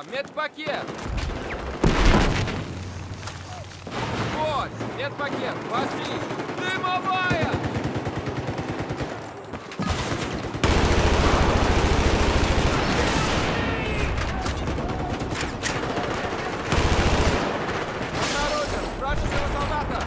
Друзья, медпакет! Вот, медпакет, возьми! Дымовая! Обнаружен вражеского солдата!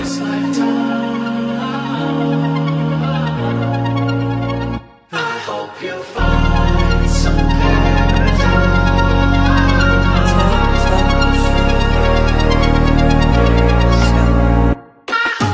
I hope you find